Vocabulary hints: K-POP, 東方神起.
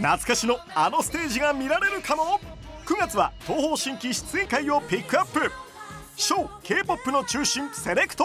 懐かしのあのステージが見られるかも。9月は東方神起出演会をピックアップ。ショー K-POP の中心セレクト。